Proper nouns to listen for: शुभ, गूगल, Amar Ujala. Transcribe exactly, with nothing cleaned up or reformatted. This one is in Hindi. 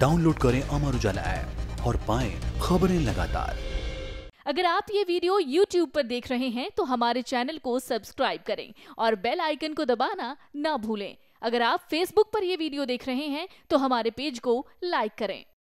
डाउनलोड करें अमर उजाला ऐप और पाएं खबरें लगातार। अगर आप ये वीडियो यूट्यूब पर देख रहे हैं तो हमारे चैनल को सब्सक्राइब करें और बेल आइकन को दबाना ना भूलें। अगर आप फेसबुक पर ये वीडियो देख रहे हैं तो हमारे पेज को लाइक करें।